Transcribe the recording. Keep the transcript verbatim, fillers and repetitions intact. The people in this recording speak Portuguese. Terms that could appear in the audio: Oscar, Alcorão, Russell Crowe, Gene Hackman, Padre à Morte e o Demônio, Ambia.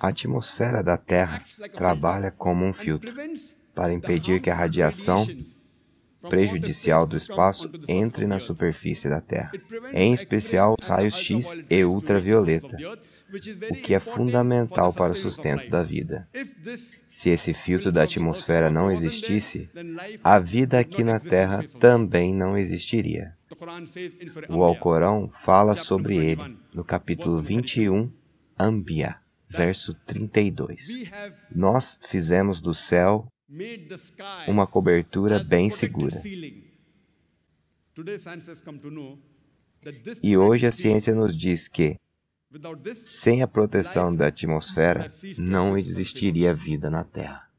A atmosfera da Terra trabalha como um filtro para impedir que a radiação prejudicial do espaço entre na superfície da Terra, em especial os raios-X e ultravioleta, o que é fundamental para o sustento da vida. Se esse filtro da atmosfera não existisse, a vida aqui na Terra também não existiria. O Alcorão fala sobre ele no capítulo vinte e um, Ambia, verso trinta e dois. Nós fizemos do céu uma cobertura bem segura. E hoje a ciência nos diz que, sem a proteção da atmosfera, não existiria vida na Terra.